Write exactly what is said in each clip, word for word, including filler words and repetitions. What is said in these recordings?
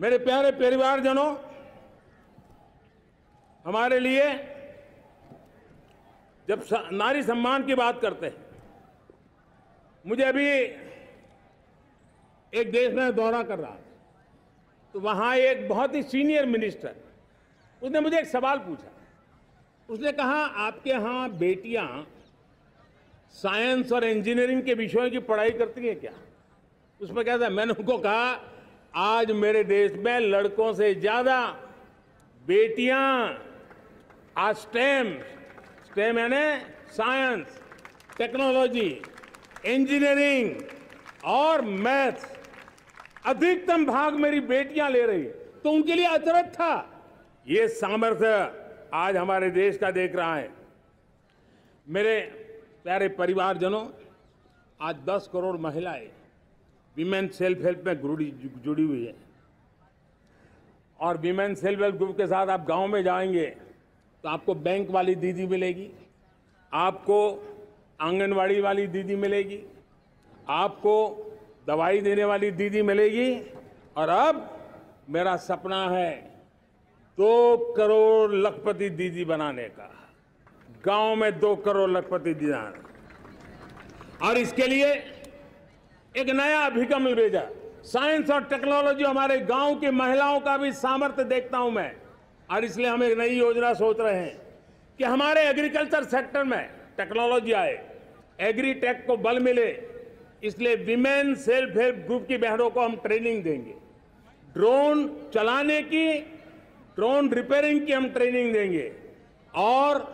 मेरे प्यारे परिवारजनों, हमारे लिए जब नारी सम्मान की बात करते हैं, मुझे अभी एक देश में दौरा कर रहा था तो वहाँ एक बहुत ही सीनियर मिनिस्टर, उसने मुझे एक सवाल पूछा। उसने कहा आपके यहाँ बेटियाँ साइंस और इंजीनियरिंग के विषयों की पढ़ाई करती हैं क्या? उसमें क्या था, मैंने उनको कहा आज मेरे देश में लड़कों से ज़्यादा बेटियाँ आज स्टेम स्टेम यानी साइंस, टेक्नोलॉजी, इंजीनियरिंग और मैथ्स, अधिकतम भाग मेरी बेटियां ले रही है। तो उनके लिए अचरज था। ये सामर्थ्य आज हमारे देश का देख रहा है। मेरे प्यारे परिवारजनों, आज दस करोड़ महिलाएं विमेन सेल्फ हेल्प में जुड़ी हुई है और विमेन सेल्फ हेल्प ग्रुप के साथ आप गांव में जाएंगे तो आपको बैंक वाली दीदी मिलेगी, आपको आंगनवाड़ी वाली दीदी मिलेगी, आपको दवाई देने वाली दीदी मिलेगी। और अब मेरा सपना है दो करोड़ लखपति दीदी बनाने का, गांव में दो करोड़ लखपति दीदी बनाना। और इसके लिए एक नया अभिगम भेजा, साइंस और टेक्नोलॉजी। हमारे गांव की महिलाओं का भी सामर्थ्य देखता हूं मैं, और इसलिए हम एक नई योजना सोच रहे हैं कि हमारे एग्रीकल्चर सेक्टर में टेक्नोलॉजी आए, एग्रीटेक को बल मिले। इसलिए विमेन सेल्फ हेल्प ग्रुप की बहनों को हम ट्रेनिंग देंगे, ड्रोन चलाने की, ड्रोन रिपेयरिंग की हम ट्रेनिंग देंगे। और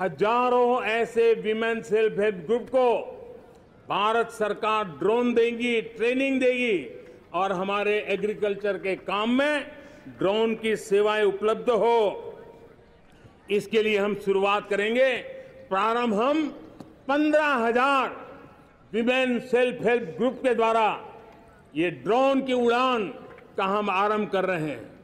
हजारों ऐसे विमेन सेल्फ हेल्प ग्रुप को भारत सरकार ड्रोन देगी, ट्रेनिंग देगी और हमारे एग्रीकल्चर के काम में ड्रोन की सेवाएं उपलब्ध हो, इसके लिए हम शुरुआत करेंगे। प्रारंभ हम पंद्रह हजार विमेन सेल्फ हेल्प ग्रुप के द्वारा ये ड्रोन की उड़ान का हम आरंभ कर रहे हैं।